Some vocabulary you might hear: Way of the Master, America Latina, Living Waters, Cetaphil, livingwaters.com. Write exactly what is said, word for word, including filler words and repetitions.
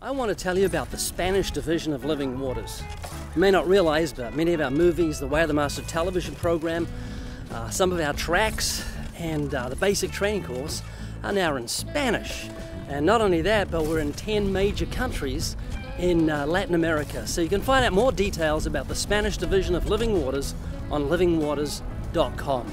I want to tell you about the Spanish division of Living Waters. You may not realize, but many of our movies, the Way of the Master television program, uh, some of our tracks, and uh, the basic training course are now in Spanish. And not only that, but we're in ten major countries in uh, Latin America. So you can find out more details about the Spanish division of Living Waters on living waters dot com.